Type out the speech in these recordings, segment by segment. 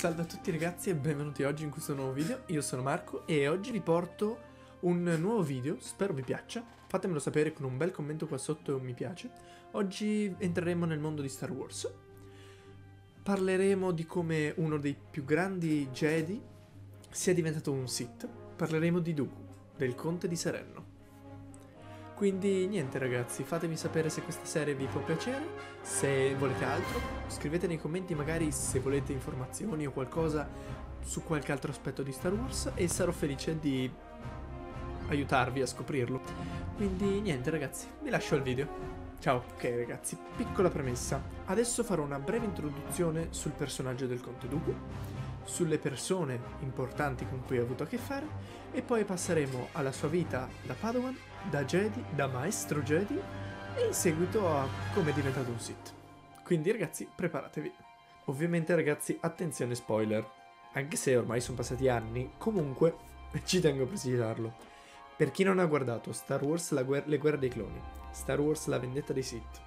Salve a tutti ragazzi e benvenuti oggi in questo nuovo video. Io sono Marco e oggi vi porto un nuovo video, spero vi piaccia. Fatemelo sapere con un bel commento qua sotto e un mi piace. Oggi entreremo nel mondo di Star Wars. Parleremo di come uno dei più grandi Jedi sia diventato un Sith. Parleremo di Dooku, del conte di Serenno. Quindi niente ragazzi, fatemi sapere se questa serie vi può piacere, se volete altro, scrivete nei commenti magari se volete informazioni o qualcosa su qualche altro aspetto di Star Wars e sarò felice di aiutarvi a scoprirlo. Quindi niente ragazzi, vi lascio al video. Ciao! Ok ragazzi, piccola premessa, adesso farò una breve introduzione sul personaggio del Conte Dooku, sulle persone importanti con cui ha avuto a che fare e poi passeremo alla sua vita da Padawan, da Jedi, da Maestro Jedi e in seguito a come è diventato un Sith. Quindi ragazzi preparatevi. Ovviamente ragazzi attenzione spoiler, anche se ormai sono passati anni, comunque ci tengo a precisarlo. Per chi non ha guardato Star Wars Le Guerre dei Cloni, Star Wars La Vendetta dei Sith,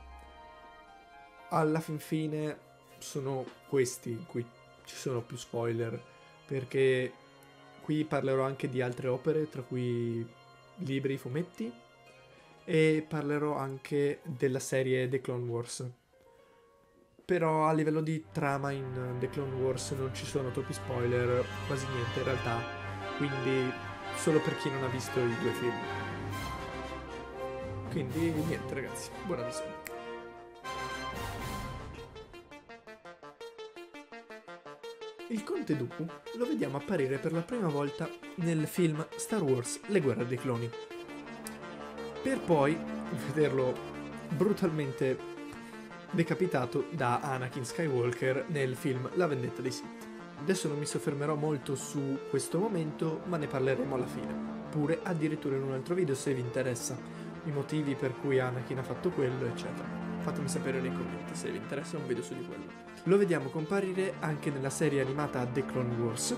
alla fin fine sono questi in cui ci sono più spoiler, perché qui parlerò anche di altre opere, tra cui libri, fumetti, e parlerò anche della serie The Clone Wars. Però a livello di trama in The Clone Wars non ci sono troppi spoiler, quasi niente in realtà, quindi solo per chi non ha visto i due film. Quindi niente ragazzi, buona visione. Il Conte Dooku lo vediamo apparire per la prima volta nel film Star Wars Le Guerre dei Cloni, per poi vederlo brutalmente decapitato da Anakin Skywalker nel film La Vendetta dei Sith. Adesso non mi soffermerò molto su questo momento, ma ne parleremo alla fine, pure addirittura in un altro video se vi interessa, i motivi per cui Anakin ha fatto quello, eccetera. Fatemi sapere nei commenti se vi interessa un video su di quello. Lo vediamo comparire anche nella serie animata The Clone Wars,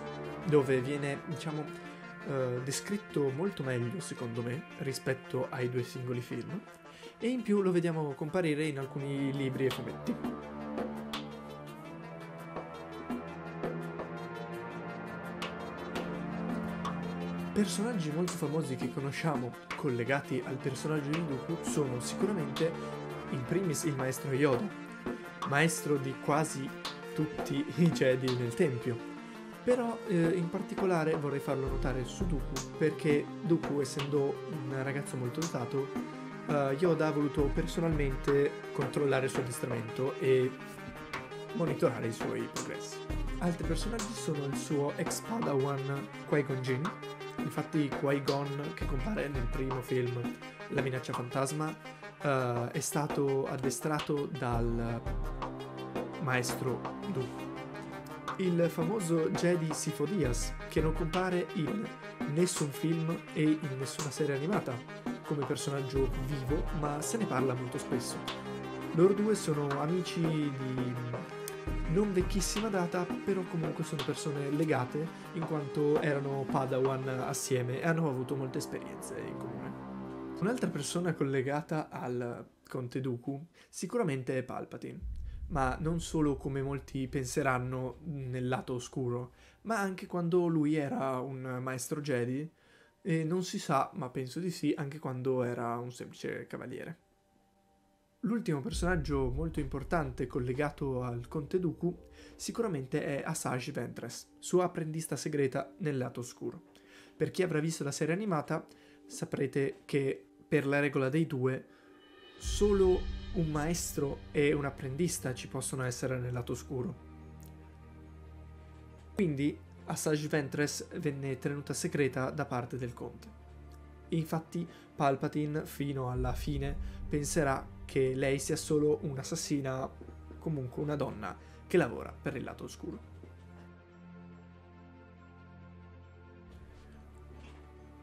dove viene, diciamo, descritto molto meglio, secondo me, rispetto ai due singoli film, e in più lo vediamo comparire in alcuni libri e fumetti. Personaggi molto famosi che conosciamo, collegati al personaggio di Dooku, sono sicuramente in primis il maestro Yoda, maestro di quasi tutti i Jedi nel Tempio. Però in particolare vorrei farlo notare su Dooku, perché Dooku, essendo un ragazzo molto dotato, Yoda ha voluto personalmente controllare il suo addestramento e monitorare i suoi progressi. Altri personaggi sono il suo ex Padawan Qui-Gon Jinn, infatti Qui-Gon, che compare nel primo film La Minaccia Fantasma, è stato addestrato dal maestro Dooku. Il famoso Jedi Sifo, che non compare in nessun film e in nessuna serie animata come personaggio vivo, ma se ne parla molto spesso. Loro due sono amici di non vecchissima data, però comunque sono persone legate in quanto erano Padawan assieme e hanno avuto molte esperienze in comune. Un'altra persona collegata al Conte Dooku sicuramente è Palpatine, ma non solo come molti penseranno nel lato oscuro, ma anche quando lui era un maestro Jedi, e non si sa, ma penso di sì, anche quando era un semplice cavaliere. L'ultimo personaggio molto importante collegato al Conte Dooku sicuramente è Asajj Ventress, sua apprendista segreta nel lato oscuro. Per chi avrà visto la serie animata, saprete che per la regola dei due solo un maestro e un apprendista ci possono essere nel lato oscuro. Quindi Asajj Ventress venne tenuta segreta da parte del conte. Infatti Palpatine fino alla fine penserà che lei sia solo un'assassina, comunque una donna che lavora per il lato oscuro.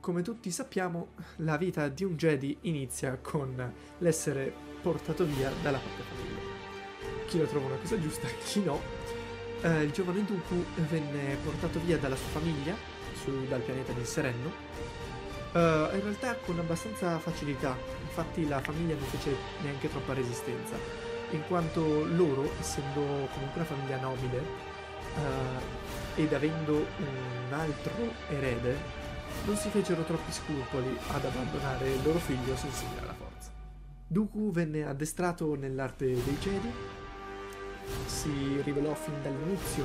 Come tutti sappiamo, la vita di un Jedi inizia con l'essere portato via dalla propria famiglia. Chi lo trova una cosa giusta, chi no. Il giovane Dooku venne portato via dalla sua famiglia, dal pianeta del Serenno, in realtà con abbastanza facilità, infatti la famiglia non fece neanche troppa resistenza, in quanto loro, essendo comunque una famiglia nobile, ed avendo un altro erede, non si fecero troppi scrupoli ad abbandonare il loro figlio sul segno della forza. Dooku venne addestrato nell'arte dei Jedi, si rivelò fin dall'inizio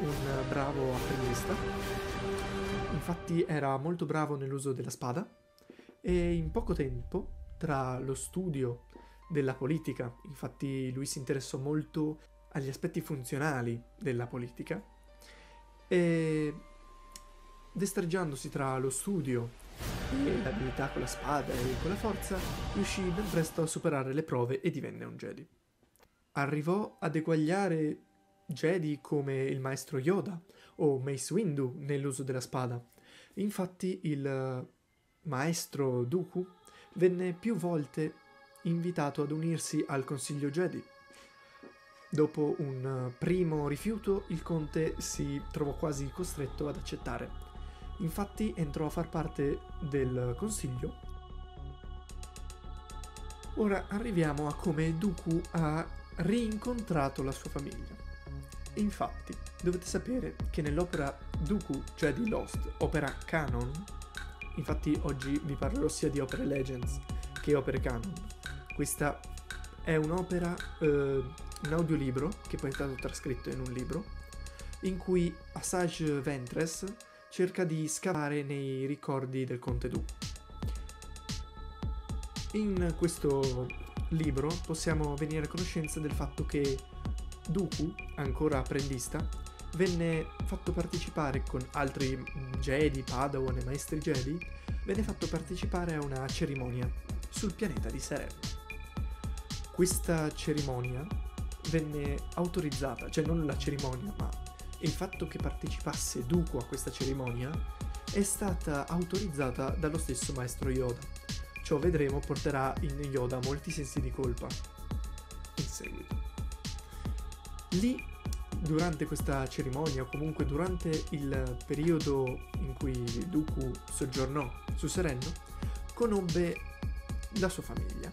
un bravo apprendista, infatti era molto bravo nell'uso della spada, e in poco tempo, tra lo studio della politica, infatti lui si interessò molto agli aspetti funzionali della politica, e destreggiandosi tra lo studio e l'abilità con la spada e con la forza, riuscì ben presto a superare le prove e divenne un Jedi. Arrivò ad eguagliare Jedi come il maestro Yoda o Mace Windu nell'uso della spada. Infatti il maestro Dooku venne più volte invitato ad unirsi al Consiglio Jedi. Dopo un primo rifiuto, il conte si trovò quasi costretto ad accettare. Infatti entrò a far parte del Consiglio. Ora arriviamo a come Dooku ha rincontrato la sua famiglia. Infatti, dovete sapere che nell'opera Dooku Jedi Lost, opera canon, infatti oggi vi parlerò sia di opere Legends che opere canon. Questa è un'opera, un audiolibro, che poi è stato trascritto in un libro, in cui Asajj Ventress cerca di scavare nei ricordi del conte Dooku. In questo libro possiamo venire a conoscenza del fatto che Dooku, ancora apprendista, venne fatto partecipare con altri Jedi, Padawan e maestri Jedi, venne fatto partecipare a una cerimonia sul pianeta di Serenno. Questa cerimonia venne autorizzata, cioè non la cerimonia, ma il fatto che partecipasse Dooku a questa cerimonia è stata autorizzata dallo stesso maestro Yoda. Ciò, vedremo, porterà in Yoda molti sensi di colpa in seguito. Lì, durante questa cerimonia, o comunque durante il periodo in cui Dooku soggiornò su Serenno, conobbe la sua famiglia.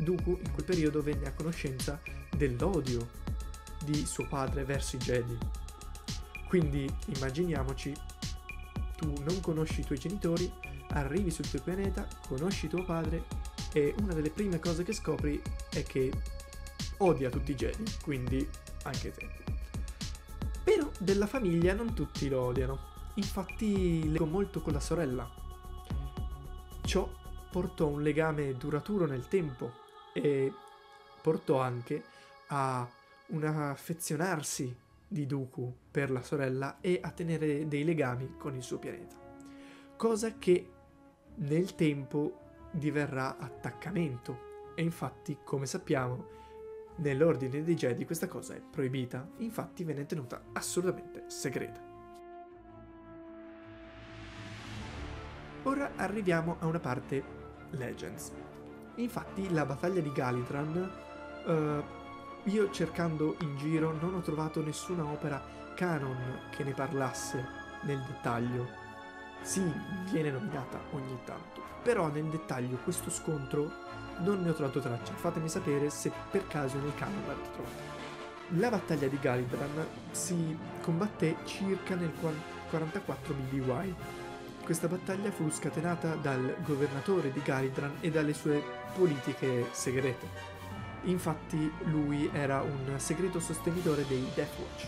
Dooku in quel periodo venne a conoscenza dell'odio di suo padre verso i Jedi. Quindi immaginiamoci, tu non conosci i tuoi genitori, arrivi sul tuo pianeta, conosci tuo padre e una delle prime cose che scopri è che odia tutti i Jedi, quindi anche te. Però della famiglia non tutti lo odiano, infatti legò molto con la sorella. Ciò portò un legame duraturo nel tempo e portò anche a un affezionarsi di Dooku per la sorella e a tenere dei legami con il suo pianeta, cosa che nel tempo diverrà attaccamento, e infatti, come sappiamo, nell'ordine dei Jedi questa cosa è proibita, infatti venne tenuta assolutamente segreta. Ora arriviamo a una parte Legends. Infatti la battaglia di Galidraan, io cercando in giro non ho trovato nessuna opera canon che ne parlasse nel dettaglio. Sì, viene nominata ogni tanto, però nel dettaglio questo scontro non ne ho trovato traccia. Fatemi sapere se per caso nel canon l'avete trovata. La battaglia di Galidraan si combatté circa nel 44 BBY. Questa battaglia fu scatenata dal governatore di Galidraan e dalle sue politiche segrete. Infatti lui era un segreto sostenitore dei Death Watch,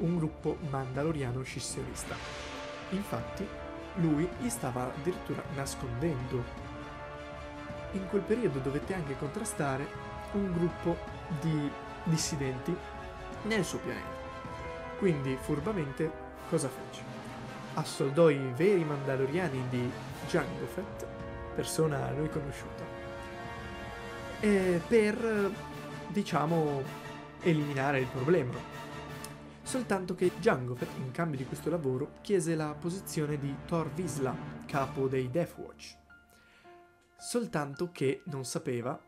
un gruppo mandaloriano scissionista. Infatti lui li stava addirittura nascondendo. In quel periodo dovette anche contrastare un gruppo di dissidenti nel suo pianeta. Quindi furbamente cosa fece? Assoldò i veri mandaloriani di Jango Fett, persona a noi conosciuta, per, diciamo, eliminare il problema. Soltanto che Jango Fett, in cambio di questo lavoro, chiese la posizione di Tor Vizsla, capo dei Death Watch. Soltanto che non sapeva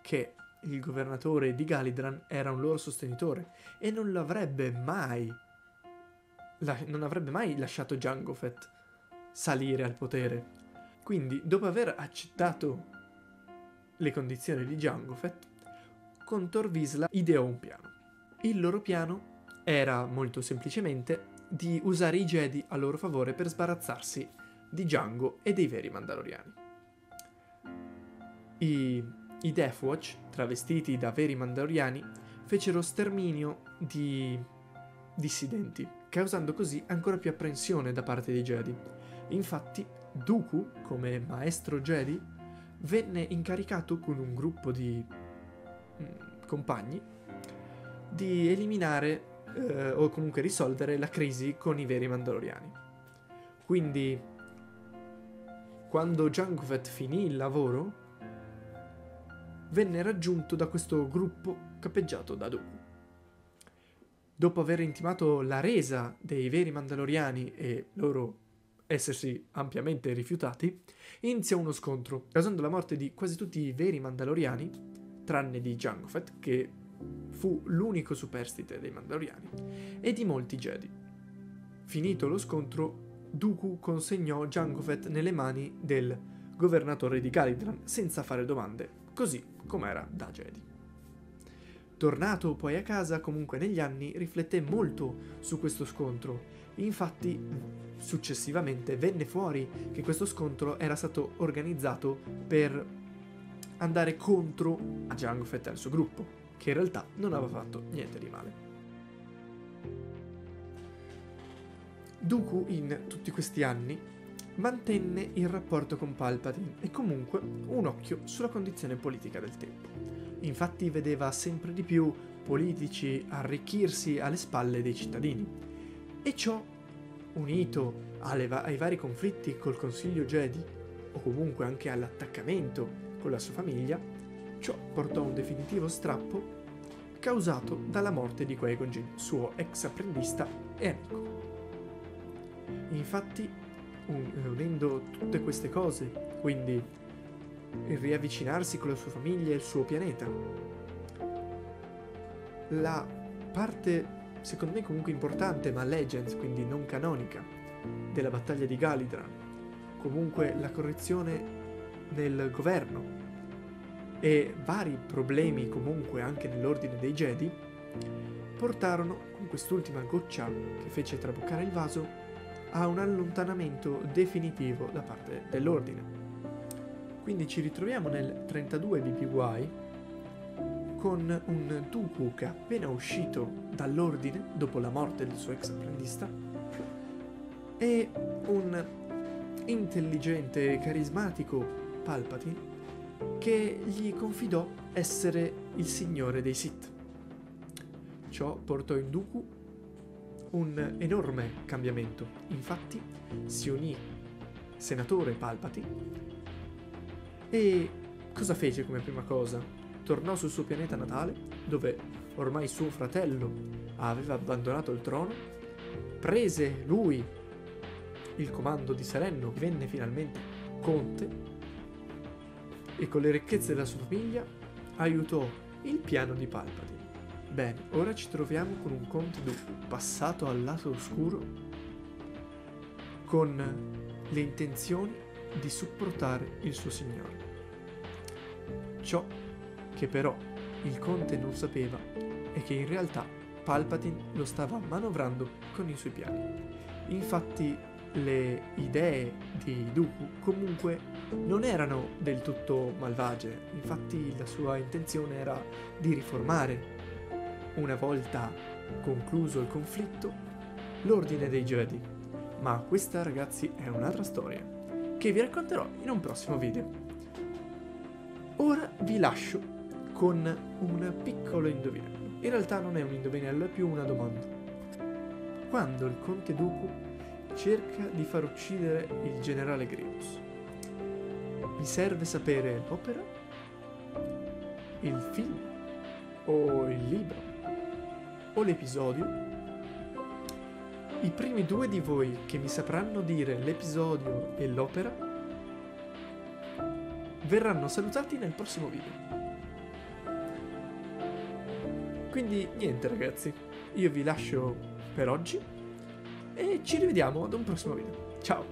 che il governatore di Galidraan era un loro sostenitore e non avrebbe mai lasciato Jango Fett salire al potere. Quindi, dopo aver accettato le condizioni di Jango Fett, con Tor Vizsla ideò un piano. Il loro piano era, molto semplicemente, di usare i Jedi a loro favore per sbarazzarsi di Jango e dei veri Mandaloriani. I Death Watch, travestiti da veri Mandaloriani, fecero sterminio di dissidenti, causando così ancora più apprensione da parte dei Jedi. Infatti, Dooku, come maestro Jedi, venne incaricato con un gruppo di compagni di eliminare o comunque risolvere la crisi con i veri Mandaloriani. Quindi, quando Jango Fett finì il lavoro, venne raggiunto da questo gruppo capeggiato da Dooku. Dopo aver intimato la resa dei veri Mandaloriani e loro essersi ampiamente rifiutati, iniziò uno scontro, causando la morte di quasi tutti i veri Mandaloriani, tranne di Jango Fett, che fu l'unico superstite dei Mandaloriani, e di molti Jedi. Finito lo scontro, Dooku consegnò Jango Fett nelle mani del governatore di Galidraan senza fare domande, così com'era da Jedi. Tornato poi a casa, comunque negli anni, rifletté molto su questo scontro. Infatti, successivamente venne fuori che questo scontro era stato organizzato per andare contro a Jango Fett e al suo gruppo, che in realtà non aveva fatto niente di male. Dooku in tutti questi anni mantenne il rapporto con Palpatine e comunque un occhio sulla condizione politica del tempo. Infatti vedeva sempre di più politici arricchirsi alle spalle dei cittadini, e ciò, unito ai vari conflitti col Consiglio Jedi o comunque anche all'attaccamento con la sua famiglia, ciò portò a un definitivo strappo causato dalla morte di Qui-Gon Jinn, suo ex apprendista e amico. Infatti, unendo tutte queste cose, quindi il riavvicinarsi con la sua famiglia e il suo pianeta, la parte secondo me comunque importante ma legends, quindi non canonica, della battaglia di Galidraan, comunque la correzione nel governo e vari problemi comunque anche nell'ordine dei Jedi, portarono, con quest'ultima goccia che fece traboccare il vaso, a un allontanamento definitivo da parte dell'ordine. Quindi ci ritroviamo nel 32 BPY con un Dooku che, appena uscito dall'ordine dopo la morte del suo ex apprendista, e un intelligente e carismatico Palpatine che gli confidò essere il signore dei Sith. Ciò portò in Dooku un enorme cambiamento. Infatti si unì senatore Palpatine e cosa fece come prima cosa? Tornò sul suo pianeta natale, dove ormai suo fratello aveva abbandonato il trono, prese lui il comando di Serenno, divenne finalmente conte e con le ricchezze della sua famiglia aiutò il piano di Palpatine. Bene, ora ci troviamo con un conte Dooku passato al lato oscuro con le intenzioni di supportare il suo signore. Ciò che però il conte non sapeva è che in realtà Palpatine lo stava manovrando con i suoi piani. Infatti le idee di Dooku comunque non erano del tutto malvagie, infatti la sua intenzione era di riformare, una volta concluso il conflitto, l'ordine dei Jedi. Ma questa, ragazzi, è un'altra storia, che vi racconterò in un prossimo video. Ora vi lascio con un piccolo indovinello. In realtà non è un indovinello, è più una domanda. Quando il conte Dooku cerca di far uccidere il generale Grievous, vi serve sapere l'opera, il film o il libro o l'episodio? I primi due di voi che mi sapranno dire l'episodio e l'opera verranno salutati nel prossimo video. Quindi niente ragazzi, io vi lascio per oggi e ci rivediamo ad un prossimo video. Ciao!